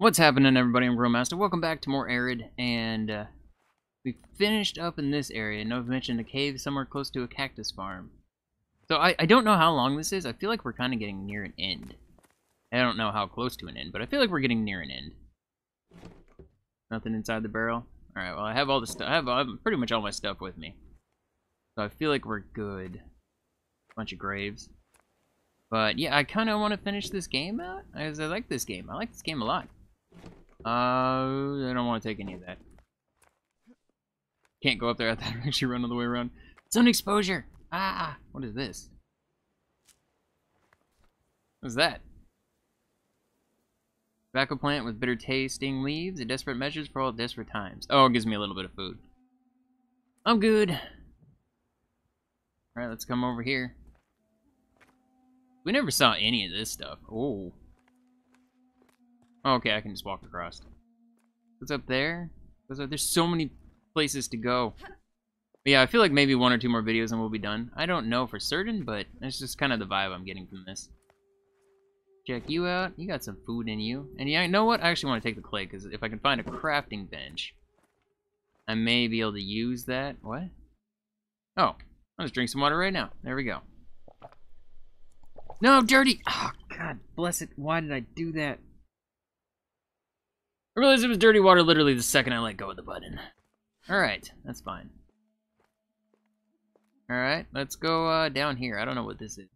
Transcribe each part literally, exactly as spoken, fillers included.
What's happening, everybody? I'm Grillmastah. Welcome back to more Arid, and uh, we finished up in this area. No mention a cave somewhere close to a cactus farm. So I, I don't know how long this is. I feel like we're kind of getting near an end. I don't know how close to an end, but I feel like we're getting near an end. Nothing inside the barrel. All right. Well, I have all the stuff. I have, I have pretty much all my stuff with me, so I feel like we're good. Bunch of graves, but yeah, I kind of want to finish this game out as I like this game. I like this game a lot. Uh, I don't want to take any of that. Can't go up there. I thought I'd actually run all the way around. Sun exposure! Ah! What is this? What's that? Tobacco plant with bitter tasting leaves. A desperate measures for all desperate times. Oh, it gives me a little bit of food. I'm good. Alright, let's come over here. We never saw any of this stuff. Oh. Okay, I can just walk across. What's up there? What's up? There's so many places to go. But yeah, I feel like maybe one or two more videos and we'll be done. I don't know for certain, but that's just kind of the vibe I'm getting from this. Check you out. You got some food in you. And yeah, you know what? I actually want to take the clay, because if I can find a crafting bench, I may be able to use that. What? Oh, I'll just drink some water right now. There we go. No, dirty! Oh, God bless it. Why did I do that? I realized it was dirty water literally the second I let go of the button. Alright, that's fine. Alright, let's go uh, down here. I don't know what this is.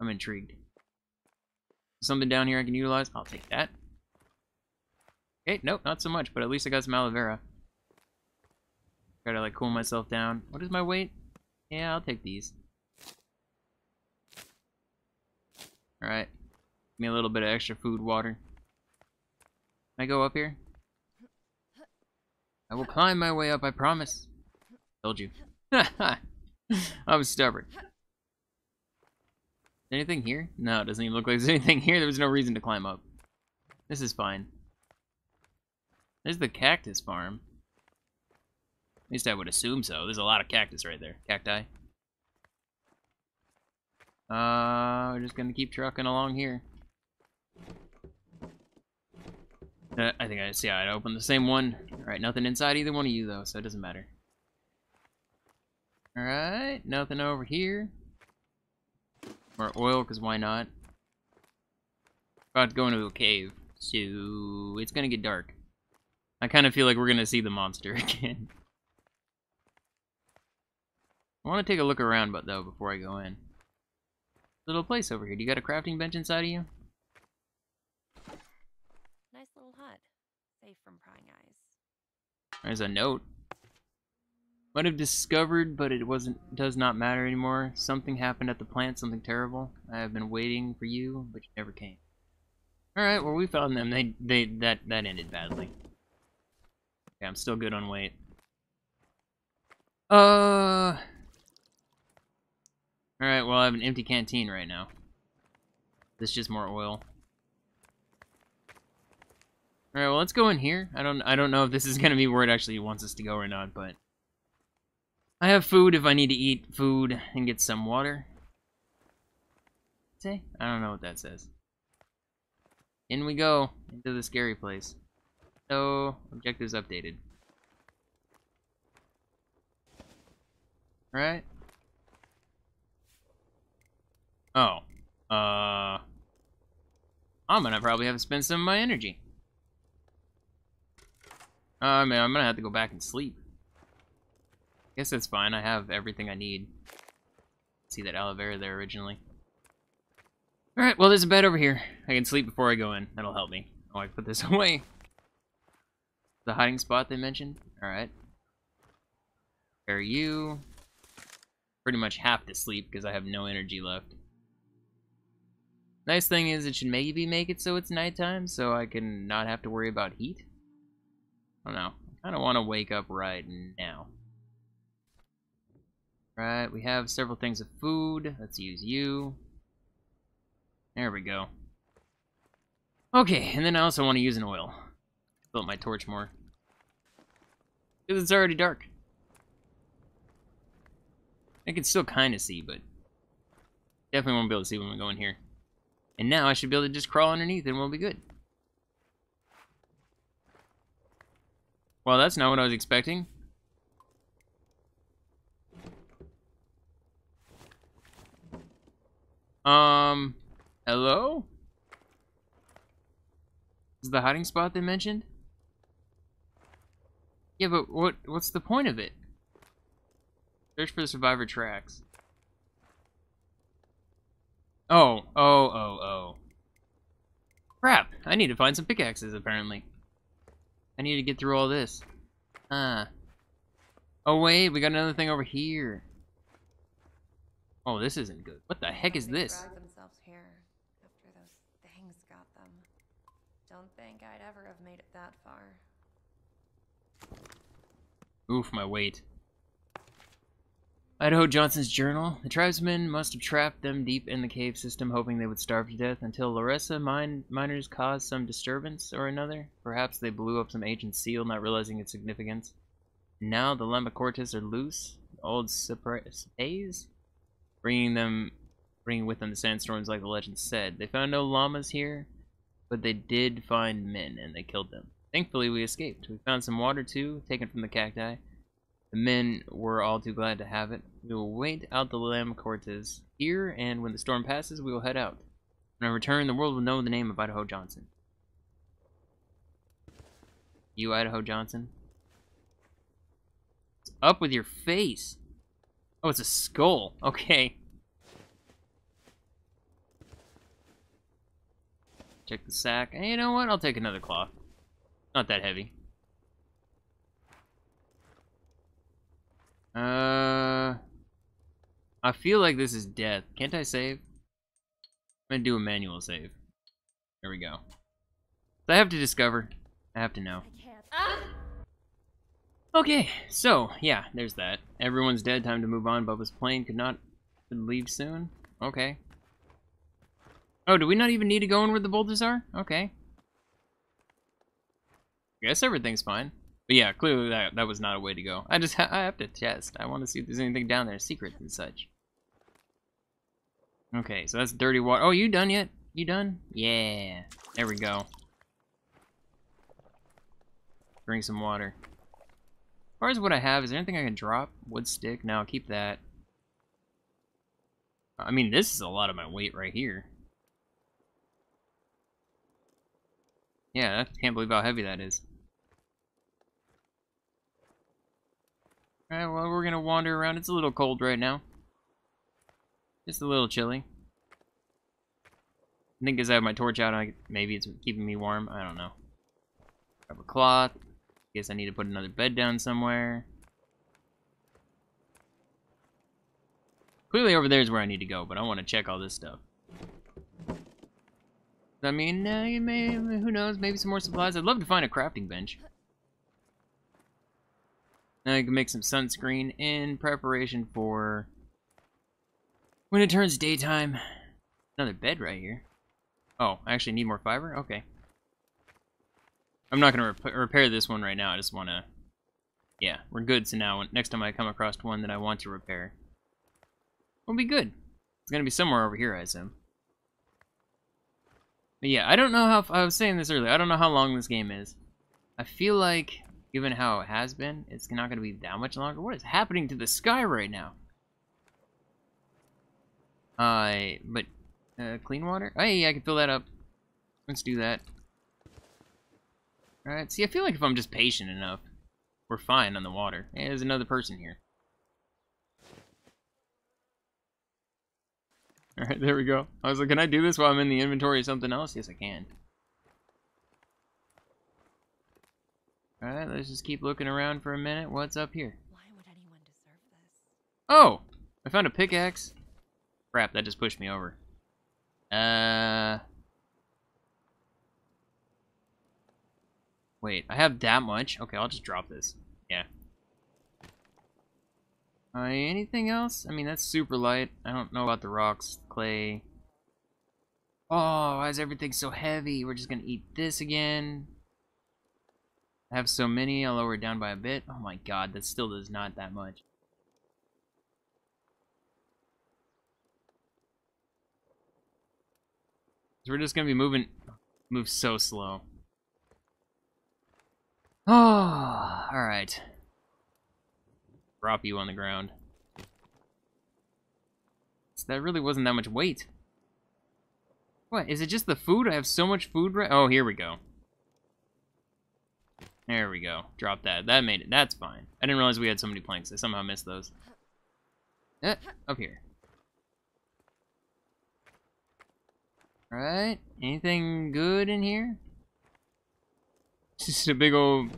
I'm intrigued. Something down here I can utilize? I'll take that. Okay, nope, not so much, but at least I got some aloe vera. Try to, like, cool myself down. What is my weight? Yeah, I'll take these. Alright. Give me a little bit of extra food, water. Can I go up here? I will climb my way up, I promise. Told you. I was stubborn. Anything here? No, it doesn't even look like there's anything here. There was no reason to climb up. This is fine. There's the cactus farm. At least I would assume so. There's a lot of cactus right there. Cacti. Uh, we're just gonna keep trucking along here. I think I see. Yeah, I'd open the same one. Alright, nothing inside either one of you, though, so it doesn't matter. Alright, nothing over here. More oil, because why not? About to go into a cave, so it's going to get dark. I kind of feel like we're going to see the monster again. I want to take a look around, but though, before I go in. Little place over here. Do you got a crafting bench inside of you? From prying eyes. There's a note. Might have discovered, but it wasn't does not matter anymore. Something happened at the plant, something terrible. I have been waiting for you, but you never came. Alright, well, we found them. They they that that ended badly. Yeah, I'm still good on weight. Uh Alright, well, I have an empty canteen right now. This is just more oil. Alright, well, let's go in here. I don't I don't know if this is going to be where it actually wants us to go or not, but I have food if I need to eat food and get some water. Say? I don't know what that says. In we go. Into the scary place. So, objectives updated. Alright. Oh. Uh. I'm going to probably have to spend some of my energy. Uh, man, I'm gonna have to go back and sleep. Guess that's fine. I have everything I need. See that aloe vera there originally. Alright, well, there's a bed over here. I can sleep before I go in. That'll help me. Oh, I put this away. The hiding spot they mentioned. Alright. There you. Pretty much have to sleep because I have no energy left. Nice thing is it should maybe make it so it's nighttime so I can not have to worry about heat. I don't know. I kind of want to wake up right now. Right, we have several things of food. Let's use you. There we go. Okay, and then I also want to use an oil. Fill up my torch more. Because it's already dark. I can still kind of see, but definitely won't be able to see when we go in here. And now I should be able to just crawl underneath and we'll be good. Well, that's not what I was expecting. Um, hello? Is the hiding spot they mentioned? Yeah, but what? What's the point of it? Search for the survivor tracks. Oh, oh, oh, oh. Crap, I need to find some pickaxes, apparently. I need to get through all this. Ah. Oh, wait, we got another thing over here. Oh, this isn't good. What the heck is this? They dragged themselves here after those things got them. Don't think I'd ever have made it that far. Oof, my weight. Idaho Johnson's journal. The tribesmen must have trapped them deep in the cave system, hoping they would starve to death until Loresa mine miners caused some disturbance or another. Perhaps they blew up some ancient seal, not realizing its significance. Now the Lambacortes are loose. Old Sapays? Bringing them, bringing with them the sandstorms like the legend said. They found no llamas here, but they did find men, and they killed them. Thankfully, we escaped. We found some water, too, taken from the cacti. The men were all too glad to have it. We will wait out the Lambacortes here, and when the storm passes, we will head out. When I return, the world will know the name of Idaho Johnson. You, Idaho Johnson? What's up with your face? Oh, it's a skull. Okay. Check the sack. Hey, you know what? I'll take another cloth. Not that heavy. Uh, I feel like this is death. Can't I save? I'm gonna do a manual save. There we go. So I have to discover. I have to know. I can't. Ah! Okay, so, yeah, there's that. Everyone's dead, time to move on. Bubba's plane could not leave soon. Okay. Oh, do we not even need to go in where the boulders are? Okay. I guess everything's fine. But yeah, clearly that, that was not a way to go. I just ha I have to test. I want to see if there's anything down there, secrets and such. Okay, so that's dirty water. Oh, you done yet? You done? Yeah. There we go. Bring some water. As far as what I have, is there anything I can drop? Wood stick? No, I'll keep that. I mean, this is a lot of my weight right here. Yeah, I can't believe how heavy that is. Alright, well, we're gonna wander around. It's a little cold right now. Just a little chilly. I think because I have my torch out, I, maybe it's keeping me warm. I don't know. Grab a cloth. Guess I need to put another bed down somewhere. Clearly over there is where I need to go, but I want to check all this stuff. I mean, uh, you may, who knows, maybe some more supplies. I'd love to find a crafting bench. Now I can make some sunscreen in preparation for when it turns daytime. Another bed right here. Oh, I actually need more fiber? Okay. I'm not going to rep repair this one right now. I just want to... Yeah, we're good. So now, when, next time I come across one that I want to repair, we'll be good. It's going to be somewhere over here, I assume. But yeah, I don't know how... I was saying this earlier. I don't know how long this game is. I feel like, given how it has been, it's not going to be that much longer. What is happening to the sky right now? I... Uh, but... Uh, clean water? Hey, I can fill that up. Let's do that. Alright, see, I feel like if I'm just patient enough, we're fine on the water. Hey, there's another person here. Alright, there we go. I was like, can I do this while I'm in the inventory of something else? Yes, I can. Alright, let's just keep looking around for a minute. What's up here? Why would anyone deserve this? Oh! I found a pickaxe. Crap, that just pushed me over. Uh... Wait, I have that much? Okay, I'll just drop this. Yeah. Uh, anything else? I mean, that's super light. I don't know about the rocks, clay. Oh, why is everything so heavy? We're just gonna eat this again. I have so many, I'll lower it down by a bit. Oh my god, that still does not that much. So we're just gonna be moving... Move so slow. Oh, all right. Drop you on the ground. So that really wasn't that much weight. What, is it just the food? I have so much food right... Oh, here we go. There we go. Drop that. That made it. That's fine. I didn't realize we had so many planks. I somehow missed those. Eh, up here. Alright. Anything good in here? It's just a big old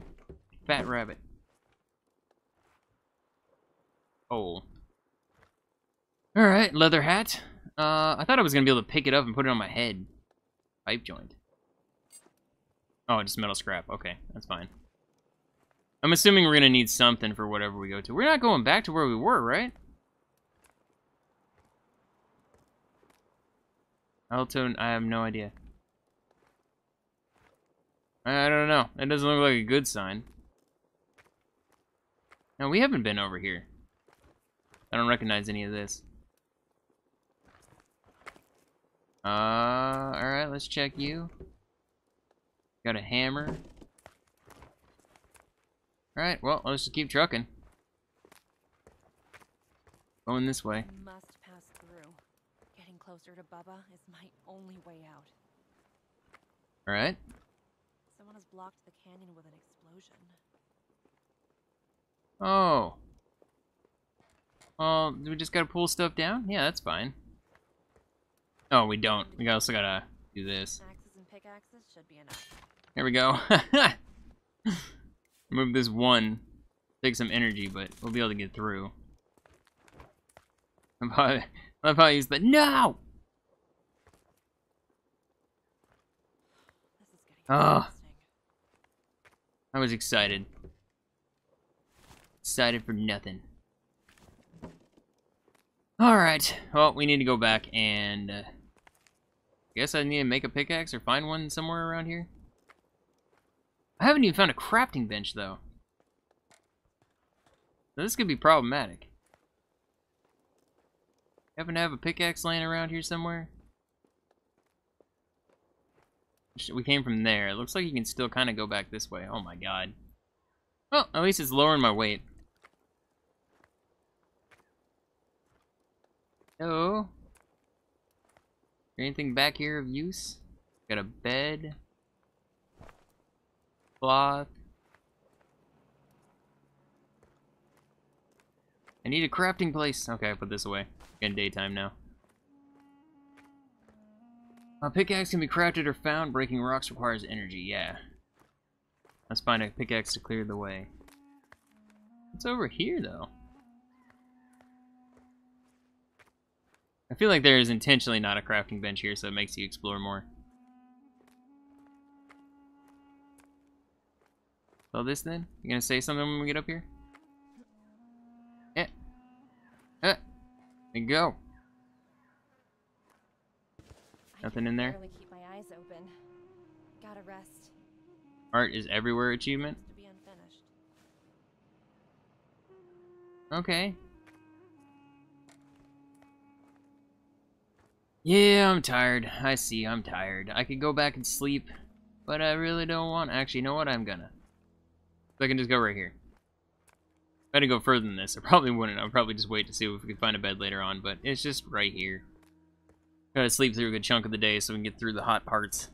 fat rabbit. Oh. Alright, leather hat. Uh, I thought I was going to be able to pick it up and put it on my head. Pipe joint. Oh, just metal scrap. Okay, that's fine. I'm assuming we're going to need something for whatever we go to. We're not going back to where we were, right? Alto, I have no idea. I don't know. That doesn't look like a good sign. No, we haven't been over here. I don't recognize any of this. Uh, alright, let's check you. Got a hammer. Alright, well, let's just keep trucking. Going this way. I must pass through. Getting closer to Bubba is my only way out. Alright. Someone has blocked the canyon with an explosion. Oh. Well, do we just gotta pull stuff down? Yeah, that's fine. Oh, we don't. We also gotta do this. Axes and pickaxes should be enough. Here we go. Remove this one. Take some energy, but we'll be able to get through. I love how I use the no. Oh, I was excited. Excited for nothing. All right. Well, we need to go back and. Uh, I guess I need to make a pickaxe or find one somewhere around here. I haven't even found a crafting bench, though. So this could be problematic. Happen to have a pickaxe laying around here somewhere? We came from there. It looks like you can still kind of go back this way. Oh, my God. Well, at least it's lowering my weight. Hello? Anything back here of use? Got a bed, cloth. I need a crafting place. Okay, I put this away. Again, daytime now. A pickaxe can be crafted or found. Breaking rocks requires energy. Yeah. Let's find a pickaxe to clear the way. What's over here though? I feel like there is intentionally not a crafting bench here, so it makes you explore more. So this then? You gonna say something when we get up here? Yeah. Yeah. There you go. Nothing in there? I barely keep my eyes open. Gotta rest. Art is everywhere achievement. Okay. Yeah, I'm tired. I see, I'm tired. I could go back and sleep, but I really don't want... Actually, you know what? I'm gonna. So I can just go right here. If I had to go further than this, I probably wouldn't. I'll probably just wait to see if we can find a bed later on, but it's just right here. Gotta sleep through a good chunk of the day so we can get through the hot parts.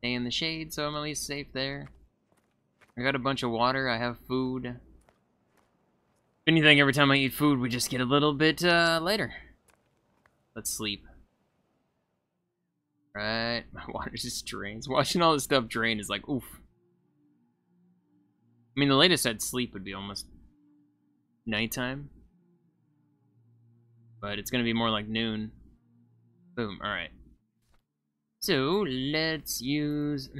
Stay in the shade, so I'm at least safe there. I got a bunch of water. I have food. If anything, every time I eat food, we just get a little bit uh, lighter. Let's sleep. Right, my water just drains. Watching all this stuff drain is like, oof. I mean, the latest I'd sleep would be almost nighttime. But it's going to be more like noon. Boom, alright. So, let's use...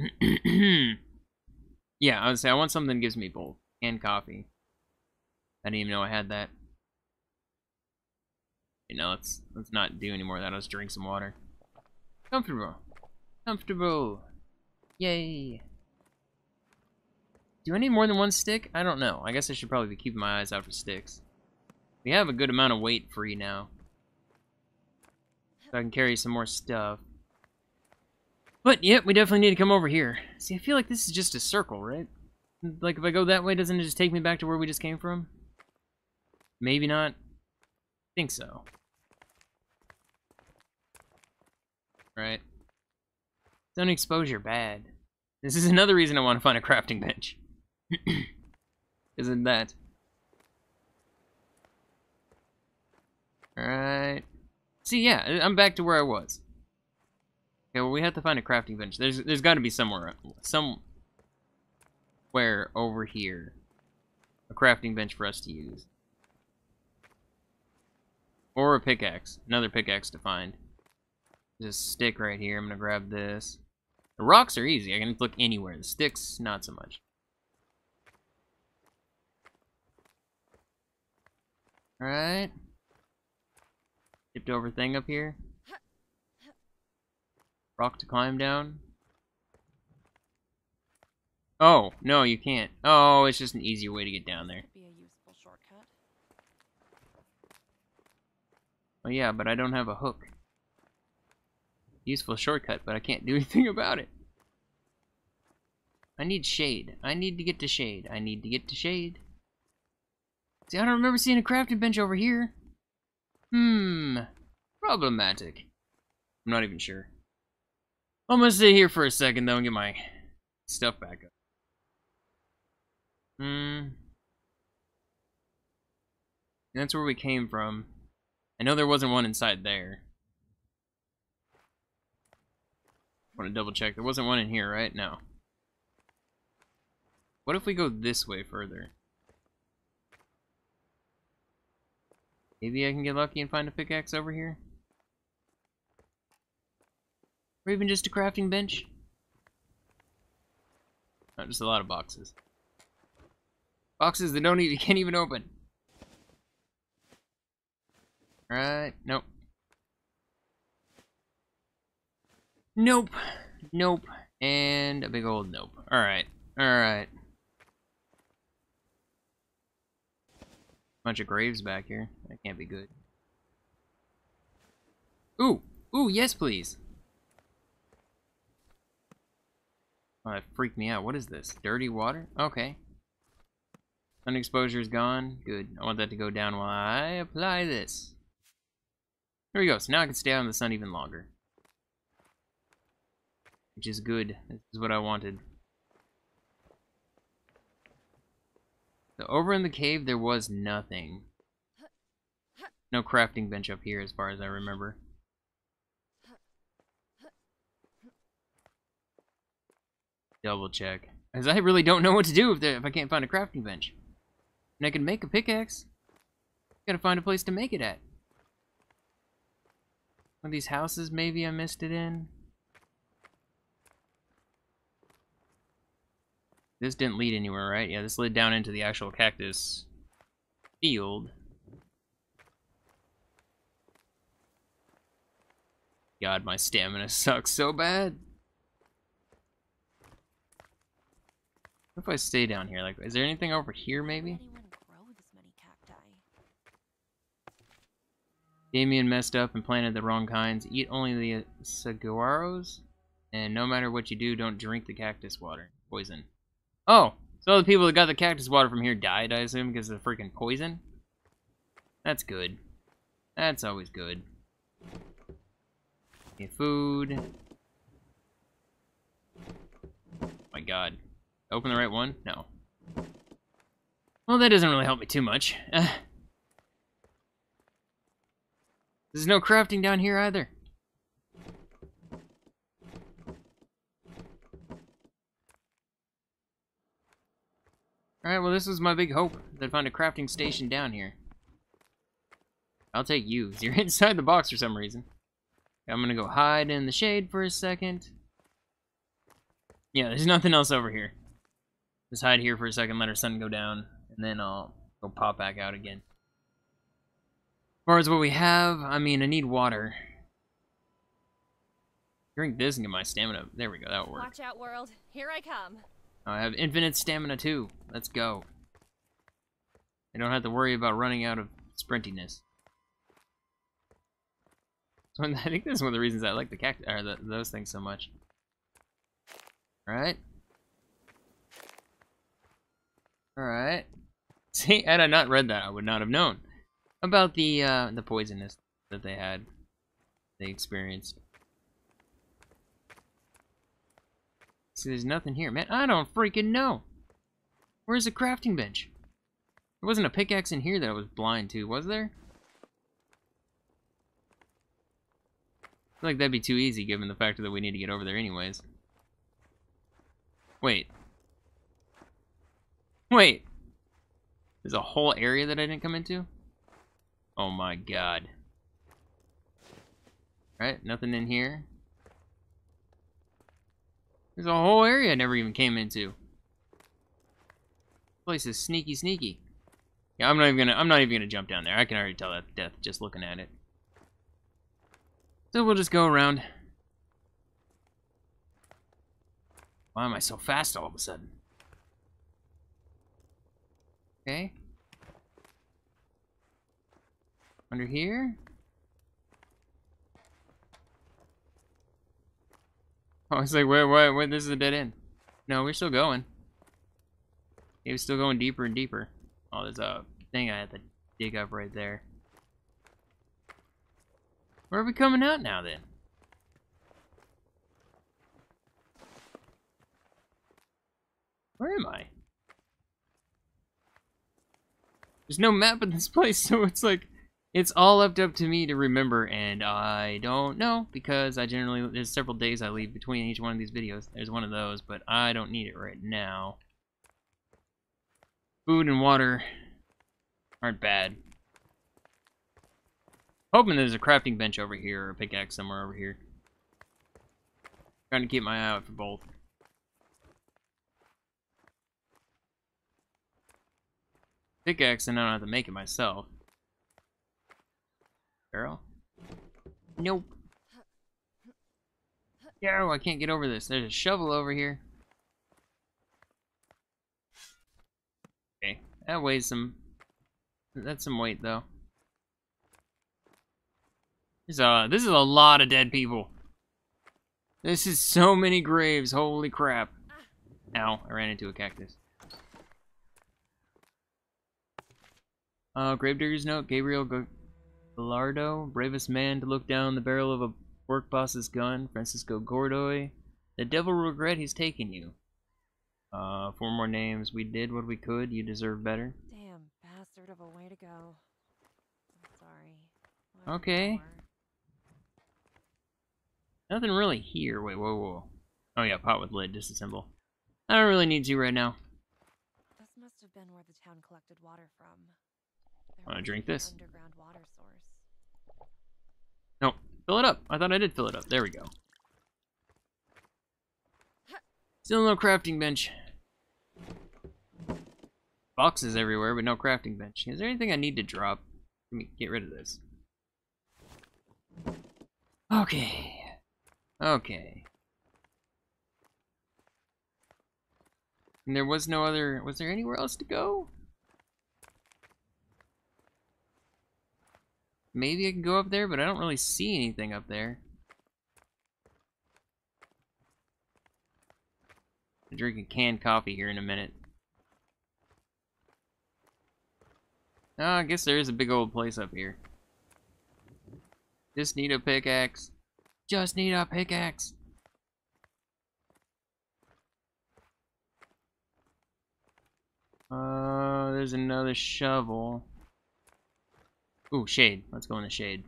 yeah, I would say I want something that gives me both. And coffee. I didn't even know I had that. You know, let's let's not do any more of that. Let's drink some water. Comfortable. Comfortable. Yay. Do I need more than one stick? I don't know. I guess I should probably be keeping my eyes out for sticks. We have a good amount of weight free now. So I can carry some more stuff. But, yep, we definitely need to come over here. See, I feel like this is just a circle, right? Like, if I go that way, doesn't it just take me back to where we just came from? Maybe not. I think so. Right. Sun exposure, bad. This is another reason I want to find a crafting bench. Isn't that? Alright. See, yeah, I'm back to where I was. Okay, well, we have to find a crafting bench. There's, there's got to be somewhere, somewhere over here, a crafting bench for us to use. Or a pickaxe. Another pickaxe to find. There's a stick right here. I'm going to grab this. The rocks are easy. I can look anywhere. The sticks, not so much. Alright. Tipped over thing up here. Rock to climb down. Oh, no, you can't. Oh, it's just an easier way to get down there. Be a useful shortcut. Oh, yeah, but I don't have a hook. Useful shortcut, but I can't do anything about it. I need shade. I need to get to shade. I need to get to shade. See, I don't remember seeing a crafting bench over here. Hmm. Problematic. I'm not even sure. I'm gonna sit here for a second, though, and get my stuff back up. Hmm. That's where we came from. I know there wasn't one inside there. I want to double check. There wasn't one in here, right? No. What if we go this way further? Maybe I can get lucky and find a pickaxe over here? Or even just a crafting bench? No, just a lot of boxes. Boxes that don't even, can't even open. Alright, nope. Nope. Nope. And a big old nope. Alright. Alright. Bunch of graves back here. That can't be good. Ooh! Ooh, yes please! Oh, that freaked me out. What is this? Dirty water? Okay. Sun exposure is gone. Good. I want that to go down while I apply this. There we go. So now I can stay out in the sun even longer. Which is good. This is what I wanted. So over in the cave, there was nothing. No crafting bench up here, as far as I remember. Double check. Because I really don't know what to do if, there, if I can't find a crafting bench. And I can make a pickaxe. Gotta find a place to make it at. One of these houses, maybe I missed it in. This didn't lead anywhere, right? Yeah, this led down into the actual cactus field. God, my stamina sucks so bad. What if I stay down here? Like, is there anything over here, maybe? Damien messed up and planted the wrong kinds. Eat only the saguaros. And no matter what you do, don't drink the cactus water. Poison. Oh, so all the people that got the cactus water from here died, I assume, because of the freaking poison? That's good. That's always good. Okay, food. Oh my god. Open the right one? No. Well, that doesn't really help me too much. There's no crafting down here either. Alright, well this was my big hope, that I'd find a crafting station down here. I'll take you, because you're inside the box for some reason. Okay, I'm gonna go hide in the shade for a second. Yeah, there's nothing else over here. Just hide here for a second, let our sun go down, and then I'll go pop back out again. As far as what we have, I mean, I need water. Drink this and get my stamina up. There we go, that'll work. Watch out, world. Here I come. I have infinite stamina too. Let's go. I don't have to worry about running out of sprintiness. So I think that's one of the reasons I like the cacti or the, those things so much. Alright. Alright. See, had I not read that, I would not have known about the uh, the poisonous that they had, they experienced. See, there's nothing here. Man, I don't freaking know. Where's the crafting bench? There wasn't a pickaxe in here that I was blind to, was there? I feel like that'd be too easy, given the fact that we need to get over there anyways. Wait. Wait! There's a whole area that I didn't come into? Oh my god. Alright, nothing in here. There's a whole area I never even came into. This place is sneaky sneaky. Yeah, I'm not even gonna I'm not even gonna jump down there. I can already tell that's death just looking at it. So we'll just go around. Why am I so fast all of a sudden? Okay. Under here? Oh, it's like, wait, wait, wait, this is a dead end. No, we're still going. It was still going deeper and deeper. Oh, there's a thing I had to dig up right there. Where are we coming out now, then? Where am I? There's no map in this place, so it's like, it's all left up to me to remember, and I don't know, because I generally, there's several days I leave between each one of these videos. There's one of those, but I don't need it right now. Food and water aren't bad. Hoping there's a crafting bench over here, or a pickaxe somewhere over here. Trying to keep my eye out for both. Pickaxe, and I don't have to make it myself. Barrel? Nope. Yo, I can't get over this. There's a shovel over here. Okay, that weighs some... That's some weight, though. This, uh, this is a lot of dead people. This is so many graves, holy crap. Ow, I ran into a cactus. Uh, Gravedigger's Note, Gabriel Gallardo, bravest man to look down the barrel of a work boss's gun, Francisco Gordoy. The devil will regret he's taken you. Uh, four more names. We did what we could, you deserve better. Damn bastard of a way to go. I'm sorry. Why okay. Nothing really here. Wait, whoa, whoa. Oh yeah, pot with lid, disassemble. I don't really need you right now. This must have been where the town collected water from. I want to drink this. Underground water source. No, fill it up. I thought I did fill it up. There we go. Still no crafting bench. Boxes everywhere, but no crafting bench. Is there anything I need to drop? Let me get rid of this. Okay. Okay. And there was no other... Was there anywhere else to go? Maybe I can go up there, but I don't really see anything up there. I'm drinking canned coffee here in a minute. Oh, I guess there is a big old place up here. Just need a pickaxe. Just need a pickaxe. Uh, there's another shovel. Ooh, shade. Let's go in the shade.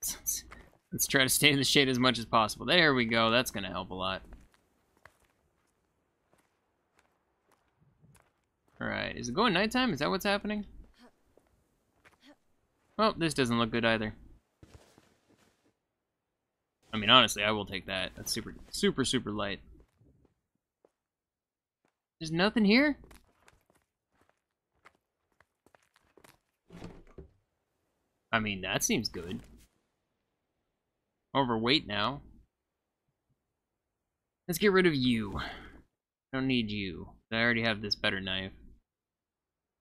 Let's, let's try to stay in the shade as much as possible. There we go. That's going to help a lot. Alright. Is it going nighttime? Is that what's happening? Well, this doesn't look good either. I mean, honestly, I will take that. That's super, super, super light. There's nothing here? I mean, that seems good. Overweight now. Let's get rid of you. I don't need you. I already have this better knife.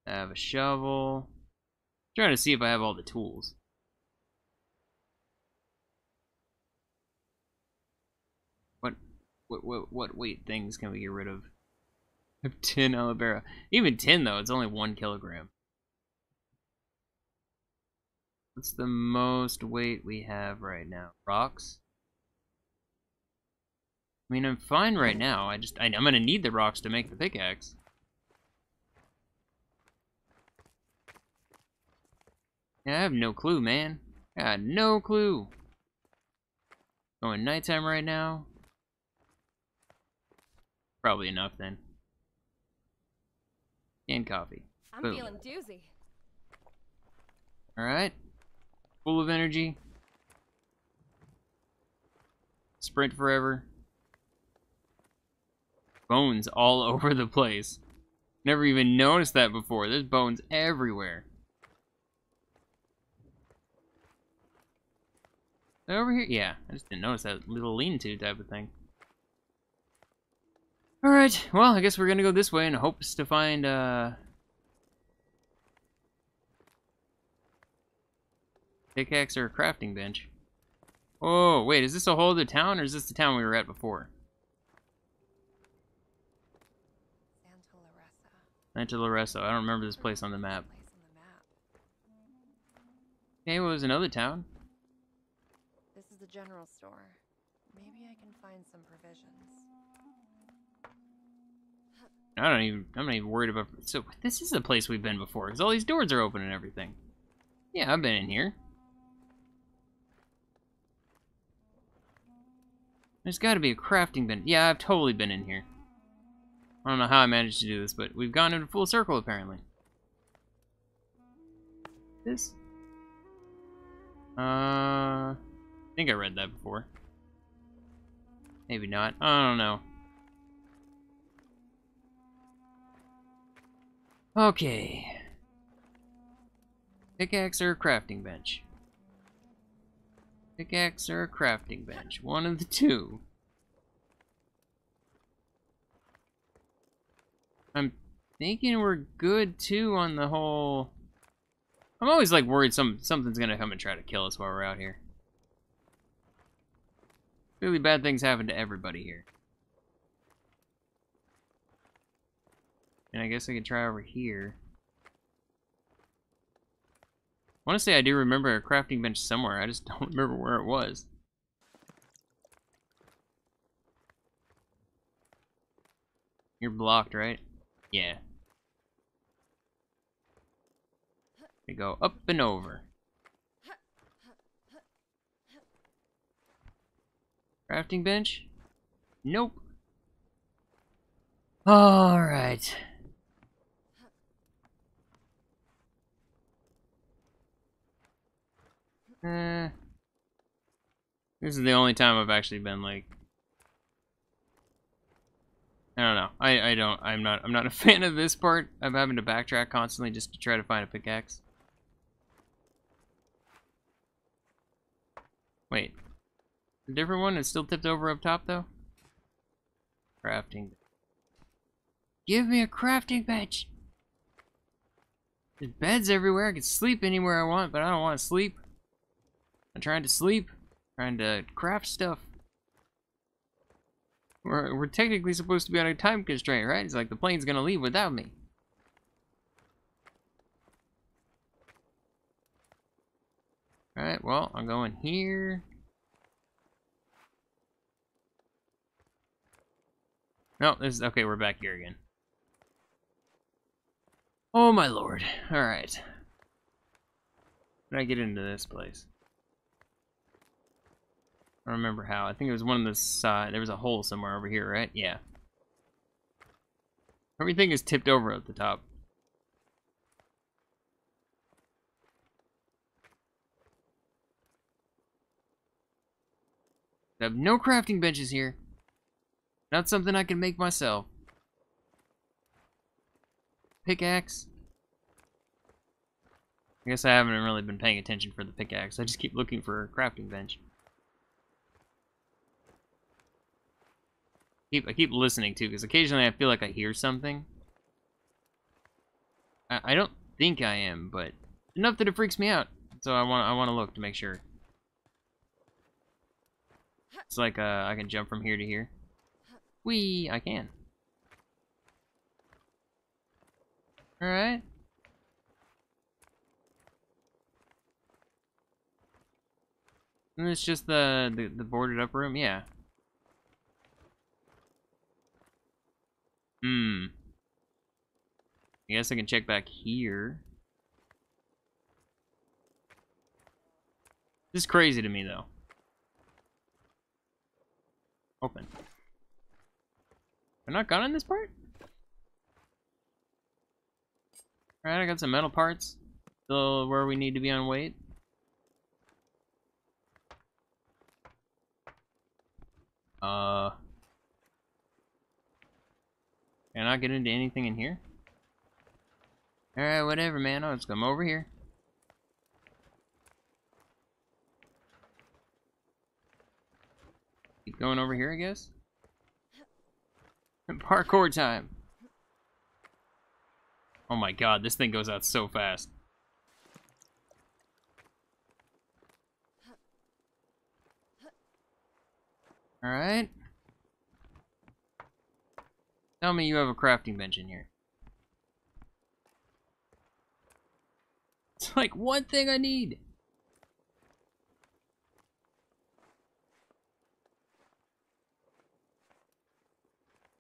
I have a shovel. I'm trying to see if I have all the tools. What? What, what, what weight things can we get rid of? I have ten aloe vera. Even ten, though, it's only one kilogram. What's the most weight we have right now? Rocks? I mean, I'm fine right now. I just, I, I'm gonna need the rocks to make the pickaxe. Yeah, I have no clue, man. I got no clue. Going nighttime right now. Probably enough then. And coffee. I'm Boom. feeling doozy. All right. Full of energy. Sprint forever. Bones all over the place. Never even noticed that before. There's bones everywhere. Over here? Yeah, I just didn't notice that little lean-to type of thing. Alright, well, I guess we're gonna go this way in hopes to find, uh... pickaxe or a crafting bench. Oh, wait, is this a whole other town, or is this the town we were at before? Santa Loresa. Santa Loresa. I don't remember this place on the map. Okay, well, there's another town. This is the general store. Maybe I can find some provisions. I don't even, I'm not even worried about, so this is the place we've been before, because all these doors are open and everything. Yeah, I've been in here. There's got to be a crafting bin. Yeah, I've totally been in here. I don't know how I managed to do this, but we've gone into full circle, apparently. This? Uh... I think I read that before. Maybe not. I don't know. Okay. Pickaxe or a crafting bench? Pickaxe or a crafting bench? One of the two. I'm thinking we're good too on the whole. I'm always like worried some something's gonna come and try to kill us while we're out here. Really bad things happen to everybody here. And I guess I could try over here. I want to say I do remember a crafting bench somewhere. I just don't remember where it was. You're blocked, right? Yeah. We go up and over. Crafting bench? Nope. Alright. Uh, this is the only time I've actually been like, I don't know. I, I don't I'm not I'm not a fan of this part. I'm having to backtrack constantly just to try to find a pickaxe. Wait. A different one is still tipped over up top, though. Crafting. Give me a crafting bench. There's beds everywhere. I can sleep anywhere I want, but I don't want to sleep. I'm trying to sleep. I'm trying to craft stuff. We're we're technically supposed to be on a time constraint, right? It's like the plane's gonna leave without me. All right. Well, I'm going here. No, this is okay. We're back here again. Oh my lord! All right. How did I get into this place? I don't remember how. I think it was one of the side. There was a hole somewhere over here, right? Yeah. Everything is tipped over at the top. I have no crafting benches here. Not something I can make myself. Pickaxe. I guess I haven't really been paying attention for the pickaxe. I just keep looking for a crafting bench. Keep, I keep listening too, because occasionally I feel like I hear something. I, I don't think I am, but enough that it freaks me out. So I want I want to look to make sure. It's like uh, I can jump from here to here. Whee! I can. Alright. And it's just the, the, the boarded up room? Yeah. Hmm. I guess I can check back here. This is crazy to me, though. Open. I'm not gone in this part? Alright, I got some metal parts. Still where we need to be on weight. Uh. Can I get into anything in here? Alright, whatever, man. I'll just come over here. Keep going over here, I guess. Parkour time. Oh my god, this thing goes out so fast. Alright. Tell me you have a crafting bench in here. It's like one thing I need.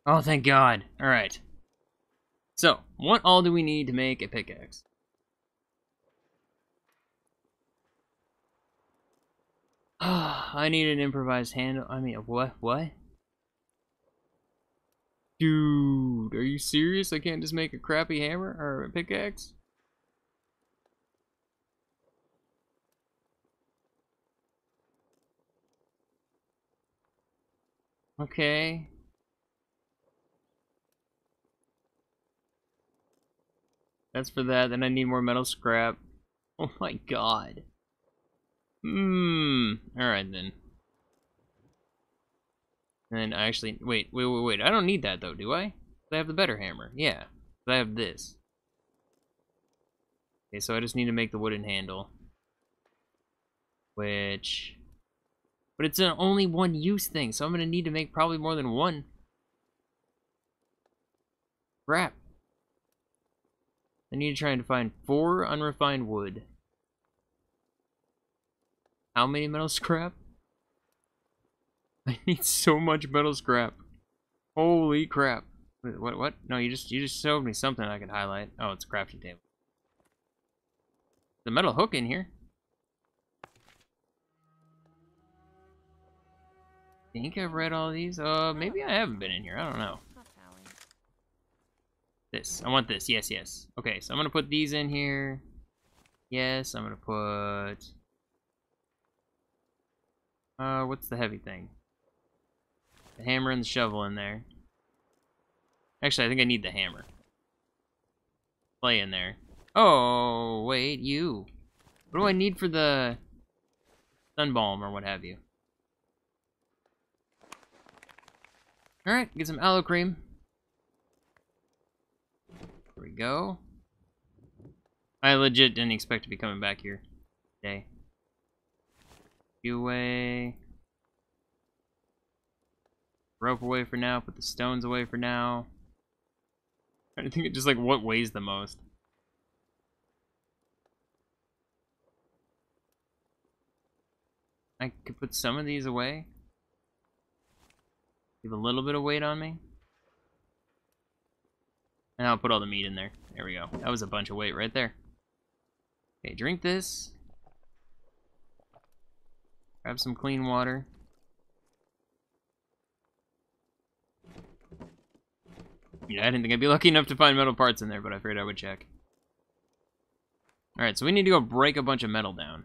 Oh, thank God. Alright. So, what all do we need to make a pickaxe? Ah, I need an improvised handle. I mean, what? What? Dude, are you serious? I can't just make a crappy hammer or a pickaxe? Okay. That's for that. Then I need more metal scrap. Oh my god. Hmm. Alright then. And I actually... Wait, wait, wait, wait. I don't need that though, do I? I have the better hammer. Yeah. I have this. Okay, so I just need to make the wooden handle. Which... But it's an only one use thing, so I'm going to need to make probably more than one. Crap. I need to try and find four unrefined wood. How many metal scrap? I need so much metal scrap. Holy crap. Wait, what, what? No, you just you just showed me something I could highlight. Oh, it's a crafting table. The metal hook in here. I think I've read all these. Uh, maybe I haven't been in here. I don't know. This. I want this. Yes, yes. Okay, so I'm going to put these in here. Yes, I'm going to put... Uh, what's the heavy thing? The hammer and the shovel in there. Actually, I think I need the hammer. Play in there. Oh, wait, you. What do I need for the... sun balm or what have you? Alright, get some aloe cream. There we go. I legit didn't expect to be coming back here today. Get away. Rope away for now. Put the stones away for now. I think it's just like what weighs the most. I could put some of these away. Leave a little bit of weight on me. And I'll put all the meat in there. There we go. That was a bunch of weight right there. Okay, drink this. Grab some clean water. Yeah, I didn't think I'd be lucky enough to find metal parts in there, but I figured I would check. Alright, so we need to go break a bunch of metal down.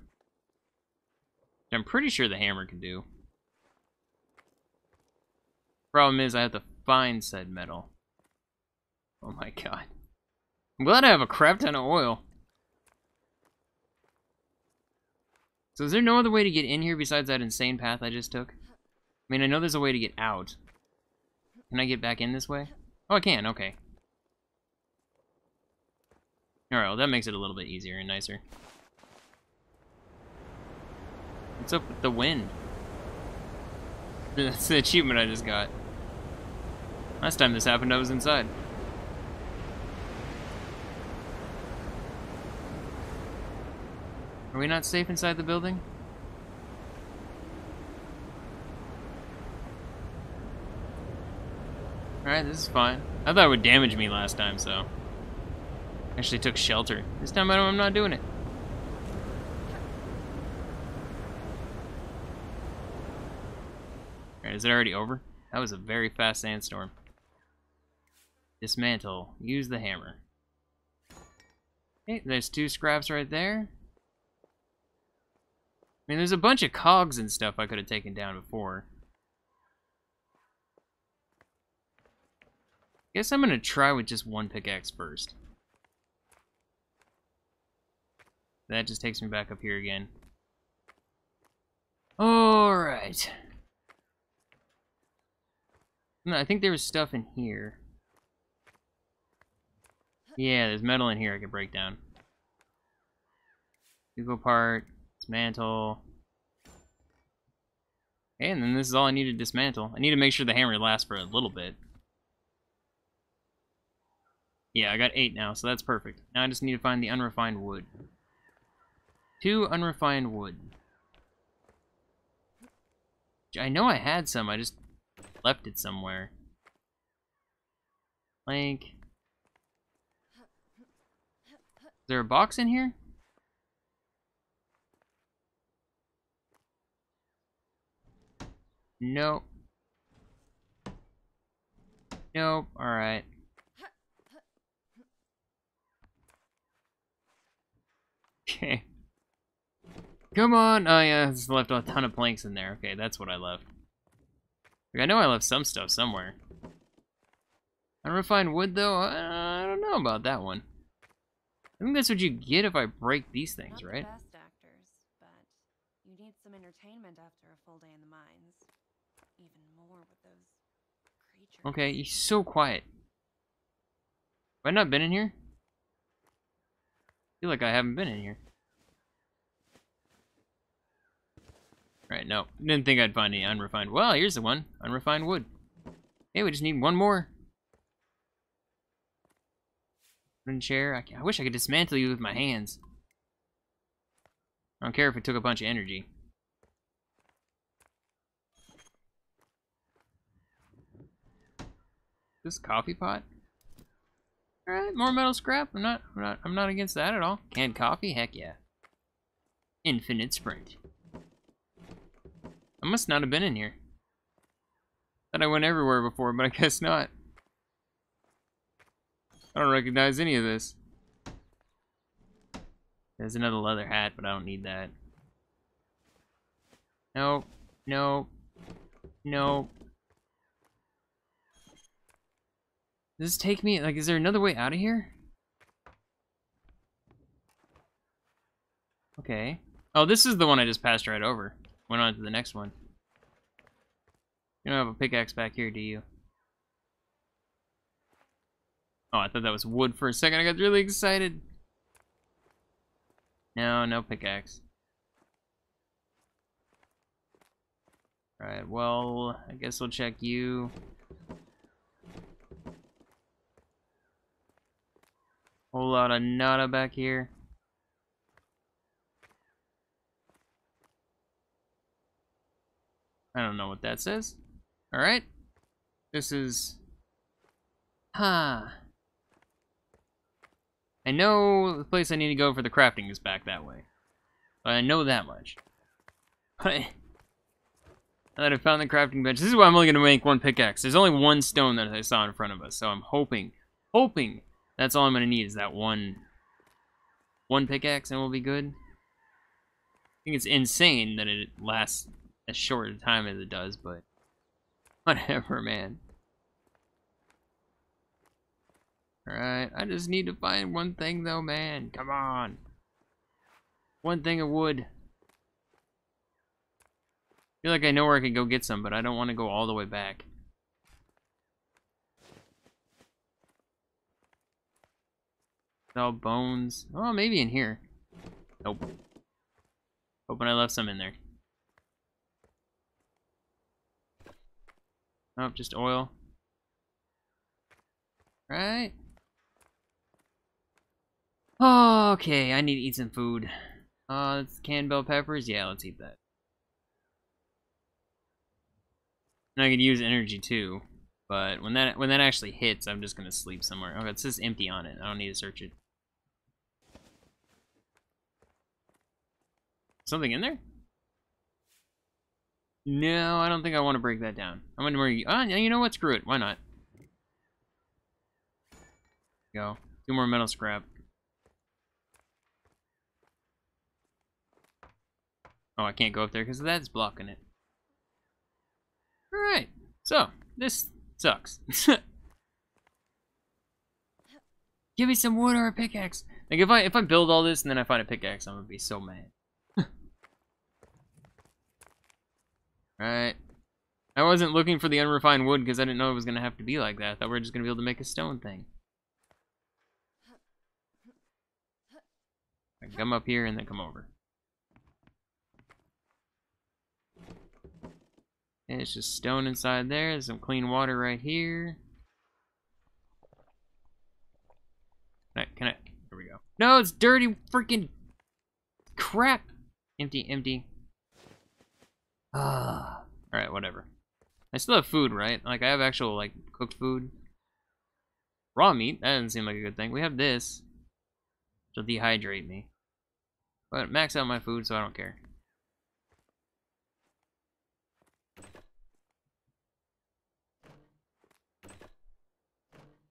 Which I'm pretty sure the hammer can do. Problem is, I have to find said metal. Oh my god. I'm glad I have a crap ton of oil. So is there no other way to get in here besides that insane path I just took? I mean, I know there's a way to get out. Can I get back in this way? Oh, I can, okay. Alright, well that makes it a little bit easier and nicer. What's up with the wind? That's the achievement I just got. Last time this happened, I was inside. Are we not safe inside the building? Alright, this is fine. I thought it would damage me last time, so. Actually took shelter. This time I don't, I'm not doing it. Alright, is it already over? That was a very fast sandstorm. Dismantle. Use the hammer. Okay, there's two scraps right there. I mean, there's a bunch of cogs and stuff I could have taken down before. Guess I'm gonna try with just one pickaxe first. That just takes me back up here again. Alright. No, I think there was stuff in here. Yeah, there's metal in here I could break down. Eagle part, dismantle. Okay, and then this is all I need to dismantle. I need to make sure the hammer lasts for a little bit. Yeah, I got eight now, so that's perfect. Now I just need to find the unrefined wood. Two unrefined wood. I know I had some, I just left it somewhere. Plank. Is there a box in here? Nope. Nope, alright. Okay. Come on! Oh yeah, I just left a ton of planks in there. Okay, that's what I left. Like, I know I left some stuff somewhere. Unrefined wood, though? I, I don't know about that one. I think that's what you get if I break these things, not right? Not the best actors, but you need some entertainment after a full day in the mines. Even more with those creatures. Okay, he's so quiet. Have I not been in here? I feel like I haven't been in here. Alright, no. Didn't think I'd find any unrefined. Well, here's the one. Unrefined wood. Hey, we just need one more. Wooden chair. I, can, I wish I could dismantle you with my hands. I don't care if it took a bunch of energy. This coffee pot. Alright, more metal scrap. I'm not I'm not I'm not against that at all. Canned coffee? Heck yeah. Infinite sprint. I must not have been in here. Thought I went everywhere before, but I guess not. I don't recognize any of this. There's another leather hat, but I don't need that. Nope. Nope. Nope. Does this take me? Like, is there another way out of here? Okay. Oh, this is the one I just passed right over. Went on to the next one. You don't have a pickaxe back here, do you? Oh, I thought that was wood for a second. I got really excited. No, no pickaxe. Alright, well, I guess we'll check you. Whole lot of nada back here. I don't know what that says. Alright. This is... Huh. I know the place I need to go for the crafting is back that way. But I know that much. I thought I found the crafting bench. This is why I'm only going to make one pickaxe. There's only one stone that I saw in front of us. So I'm hoping, hoping that's all I'm going to need is that one, one pickaxe and we'll be good. I think it's insane that it lasts as short a time as it does, but whatever, man. Alright, I just need to find one thing though, man. Come on. One thing of wood. I feel like I know where I could go get some, but I don't want to go all the way back. It's all bones. Oh, maybe in here. Nope. Hoping I left some in there. Oh, just oil. Right? Oh, okay, I need to eat some food. Uh, it's canned bell peppers? Yeah, let's eat that. And I could use energy too, but when that when that actually hits, I'm just gonna sleep somewhere. Okay, it says empty on it. I don't need to search it. Something in there? No, I don't think I want to break that down. I'm gonna break. Ah, you know what? Screw it. Why not? Go. Two more metal scrap. Oh, I can't go up there because that's blocking it. Alright, so, this sucks. Give me some wood or a pickaxe. Like, if I if I build all this and then I find a pickaxe, I'm gonna be so mad. Alright. I wasn't looking for the unrefined wood because I didn't know it was gonna have to be like that. I thought we were just gonna be able to make a stone thing. I can come up here and then come over. And it's just stone inside there. There's some clean water right here. Can I, can I, here we go. No, it's dirty freaking crap. Empty, empty. Ah. Alright, whatever. I still have food, right? Like, I have actual, like, cooked food. Raw meat, that doesn't seem like a good thing. We have this. It'll dehydrate me. But max out my food, so I don't care.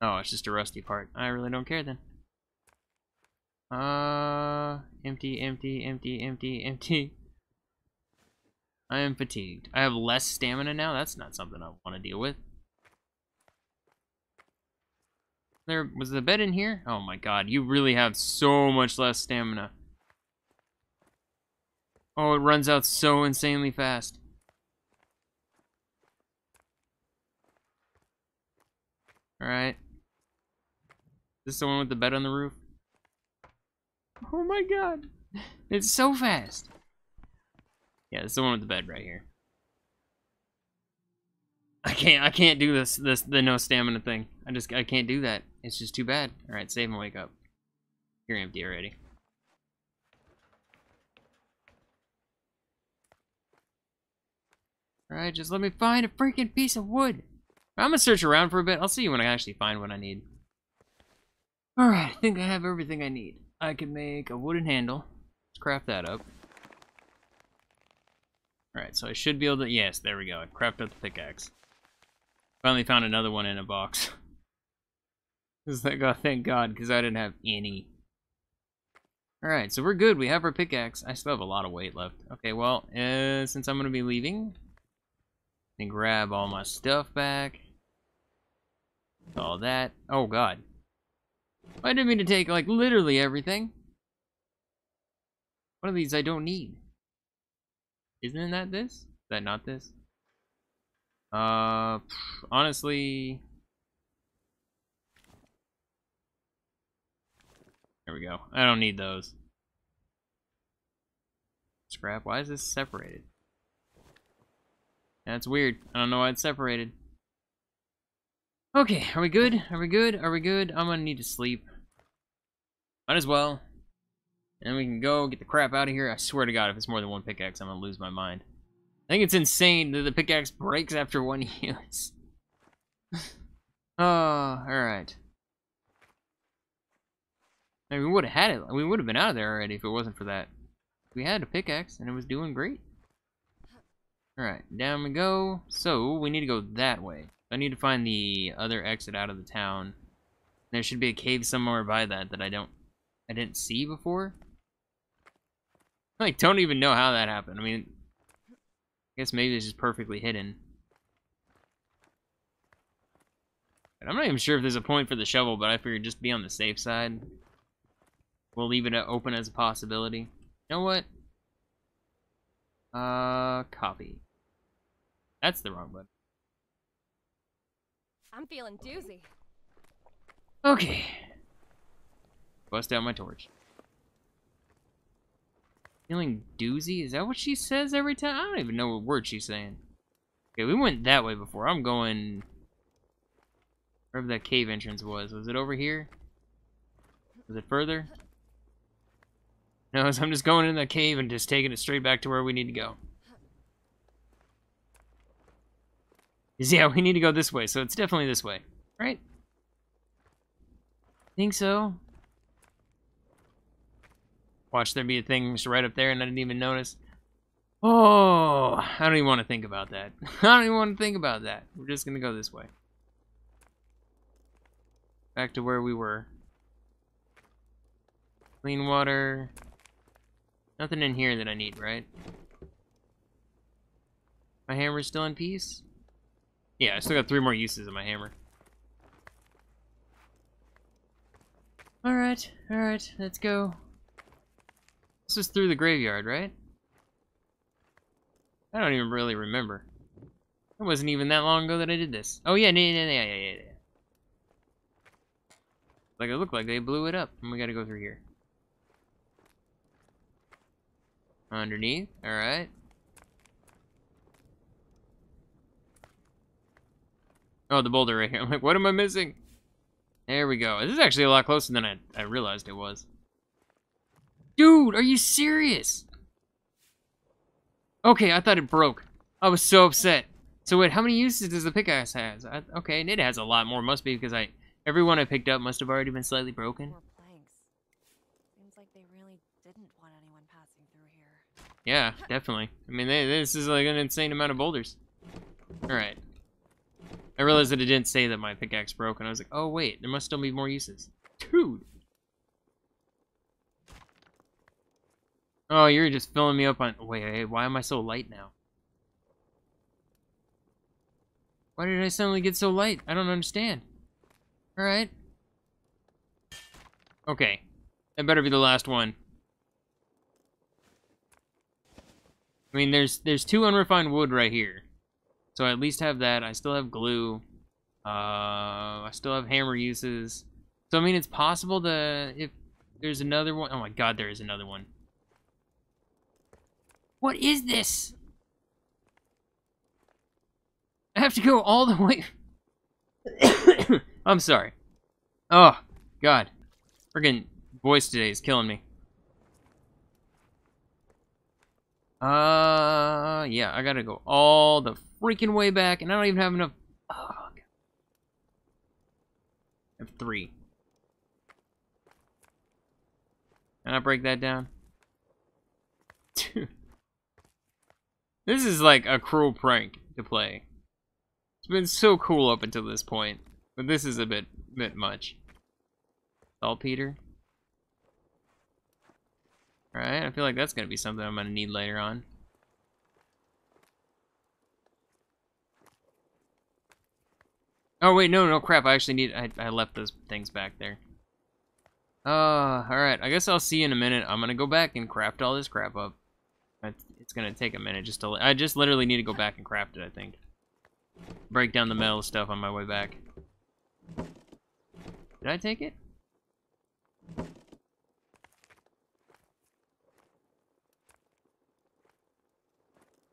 Oh, it's just a rusty part. I really don't care then. Uh, empty, empty, empty, empty, empty. I am fatigued. I have less stamina now. That's not something I want to deal with. There was the bed in here? Oh my god, you really have so much less stamina. Oh, it runs out so insanely fast. Alright. Is this the one with the bed on the roof? Oh my god! It's so fast! Yeah, it's the one with the bed right here. I can't I can't do this this the no stamina thing. I just I can't do that. It's just too bad. Alright, save and wake up. You're empty already. Alright, just let me find a freaking piece of wood. I'm gonna search around for a bit. I'll see you when I actually find what I need. Alright, I think I have everything I need. I can make a wooden handle. Let's craft that up. Alright, so I should be able to... Yes, there we go. I crafted up the pickaxe. Finally found another one in a box. Thank God, because I didn't have any. Alright, so we're good. We have our pickaxe. I still have a lot of weight left. Okay, well, uh, since I'm gonna be leaving... And grab all my stuff back. All that. Oh god. I didn't mean to take like literally everything. One of these I don't need. Isn't that this? Is that not this? Uh, honestly. There we go. I don't need those. Scrap. Why is this separated? That's weird. I don't know why it's separated. Okay, are we good? Are we good? Are we good? I'm gonna need to sleep. Might as well. And we can go get the crap out of here. I swear to God, if it's more than one pickaxe, I'm gonna lose my mind. I think it's insane that the pickaxe breaks after one use. Oh, alright. I mean, we would have had it. We would have been out of there already if it wasn't for that. We had a pickaxe, and it was doing great. Alright, down we go. So, we need to go that way. I need to find the other exit out of the town. There should be a cave somewhere by that that I don't... I didn't see before. I like, don't even know how that happened. I mean... I guess maybe it's just perfectly hidden. But I'm not even sure if there's a point for the shovel, but I figured just be on the safe side. We'll leave it open as a possibility. You know what? Uh, copy. That's the wrong button. I'm feeling doozy. Okay. Bust out my torch. Feeling doozy? Is that what she says every time? I don't even know what word she's saying. Okay, we went that way before. I'm going Wherever that cave entrance was. Was it over here? Was it further? No, so I'm just going in that cave and just taking it straight back to where we need to go. Yeah, we need to go this way, so it's definitely this way, right? I think so. Watch there be a thing just right up there, and I didn't even notice. Oh, I don't even want to think about that. I don't even want to think about that. We're just going to go this way. Back to where we were. Clean water. Nothing in here that I need, right? My hammer's still in peace? Yeah, I still got three more uses of my hammer. Alright, alright, let's go. This is through the graveyard, right? I don't even really remember. It wasn't even that long ago that I did this. Oh yeah, yeah, yeah, yeah, yeah, yeah. Like it looked like they blew it up, and we gotta go through here. Underneath, alright. Oh, the boulder right here. I'm like, what am I missing? There we go. This is actually a lot closer than I, I realized it was. Dude, are you serious? Okay, I thought it broke. I was so upset. So wait, how many uses does the pickaxe has? I, okay, and it has a lot more. Must be because I every one I picked up must have already been slightly broken. Seems like they really didn't want anyone passing through here. Yeah, definitely. I mean, they, this is like an insane amount of boulders. All right. I realized that it didn't say that my pickaxe broke, and I was like, oh wait, there must still be more uses. Dude! Oh, you're just filling me up on... Wait, hey, why am I so light now? Why did I suddenly get so light? I don't understand. Alright. Okay. That better be the last one. I mean, there's there's two unrefined wood right here. So I at least have that. I still have glue. Uh, I still have hammer uses. So I mean, it's possible to if there's another one. Oh my God, there is another one. What is this? I have to go all the way. I'm sorry. Oh God, friggin' voice today is killing me. Uh, yeah, I gotta go all the freaking way back, and I don't even have enough. Oh, God. I have three. Can I break that down? Dude. This is like a cruel prank to play. It's been so cool up until this point, but this is a bit, bit much. Saltpeter. Alright, I feel like that's gonna be something I'm gonna need later on. Oh wait, no, no crap, I actually need, I, I left those things back there. Uh, alright, I guess I'll see you in a minute. I'm gonna go back and craft all this crap up. It's gonna take a minute just to, I just literally need to go back and craft it, I think. Break down the metal stuff on my way back. Did I take it?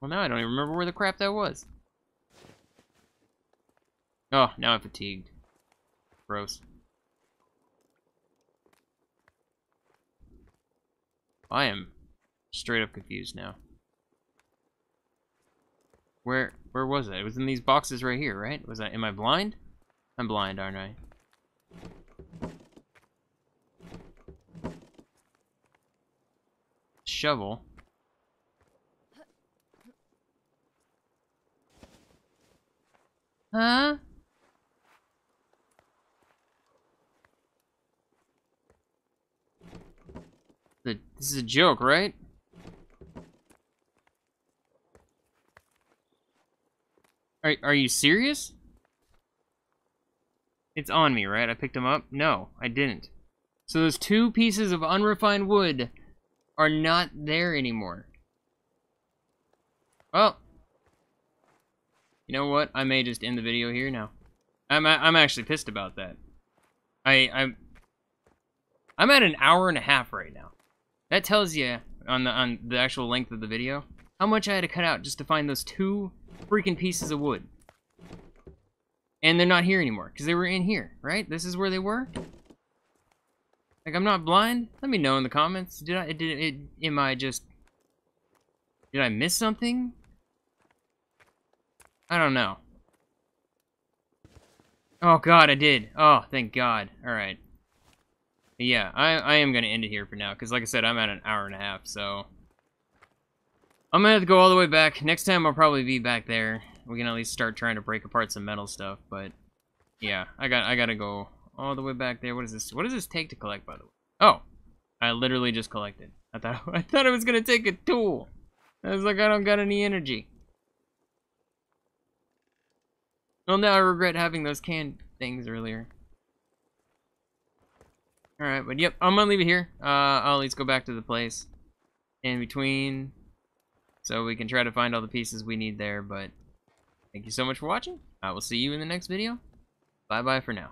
Well, now I don't even remember where the crap that was. Oh, now I'm fatigued. Gross. I am straight up confused now. Where where was it? It was in these boxes right here, right? Was I am I blind? I'm blind, aren't I? Shovel. Huh? This is a joke, right? Are, are you serious? It's on me, right? I picked them up? No, I didn't. So those two pieces of unrefined wood are not there anymore. Well, you know what? I may just end the video here now. I'm I'm actually pissed about that. I I'm I'm at an hour and a half right now. That tells you, on the on the actual length of the video, how much I had to cut out just to find those two freaking pieces of wood. And they're not here anymore, because they were in here, right? This is where they were? Like, I'm not blind? Let me know in the comments. Did I, did it, am I just, did I miss something? I don't know. Oh god, I did. Oh, thank god. Alright. Yeah, I, I am going to end it here for now, because like I said, I'm at an hour and a half, so... I'm going to have to go all the way back. Next time I'll probably be back there. We can at least start trying to break apart some metal stuff, but... Yeah, I got I got to go all the way back there. What is this? What does this take to collect, by the way? Oh! I literally just collected. I thought, I thought it was going to take a tool! I was like, I don't got any energy. Well, now I regret having those canned things earlier. Alright, but yep, I'm gonna leave it here. Uh, I'll at least go back to the place in between so we can try to find all the pieces we need there, but thank you so much for watching. I will see you in the next video. Bye-bye for now.